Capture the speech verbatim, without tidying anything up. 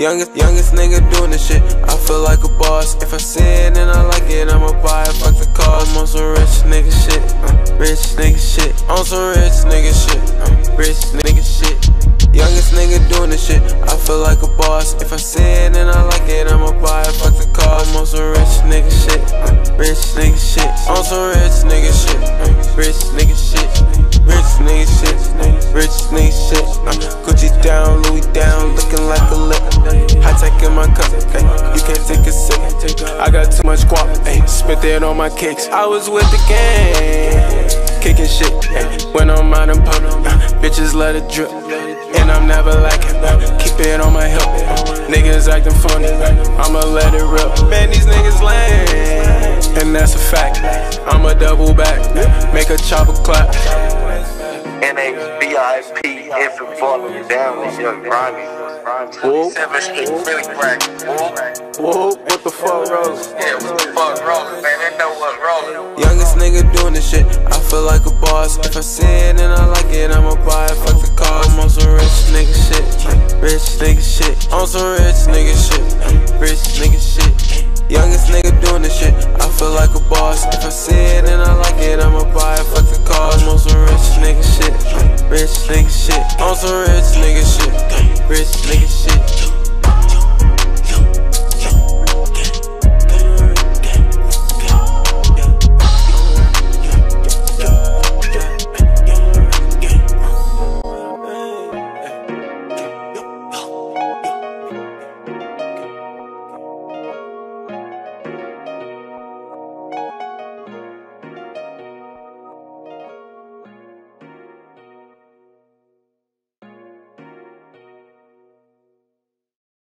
Youngest, youngest nigga doing this shit, I feel like a boss. If I see it and I like it, I'ma buy it, fuck the cost. I'm on some rich nigga shit, uh, rich nigga shit. On some rich nigga shit, uh, rich nigga shit. Youngest nigga doing this shit, I feel like a boss. If I see it and I like it, I'ma buy it, fuck the cost. I'm on some rich nigga shit, uh, rich nigga shit. On some rich nigga shit, uh, rich nigga shit. Rich nigga shit, rich nigga shit. uh, Gucci down, Louis down, looking like a lick. High tech in my cup, ay, you can't take a sip. I got too much guap, ay, spit it on my kicks. I was with the gang, kicking shit, ay, when I'm out and pop, uh, bitches let it drip. And I'm never lacking, uh, keep it on my hip. uh, Niggas acting funny, uh, I'ma let it rip. Man, these niggas lame, and that's a fact. I'ma double back, uh, make a chopper clap. N A V I P, infant falling down with young Ronnie. Whoa, whoa, what the fuck, Rose? Yeah, what the fuck, Rose, man, that know what's wrong. Youngest nigga doing this shit, I feel like a boss. If I see it and I like it, I'ma buy it, fuck the cost. I'm on some rich nigga shit, rich nigga shit. On some rich nigga shit, rich nigga shit. Youngest nigga doing this shit, I feel like a boss. If I see it and I like it, I'ma buy it, fuck the cost. I'm on some rich nigga shit, rich nigga shit. On some rich nigga shit, rich nigga shit.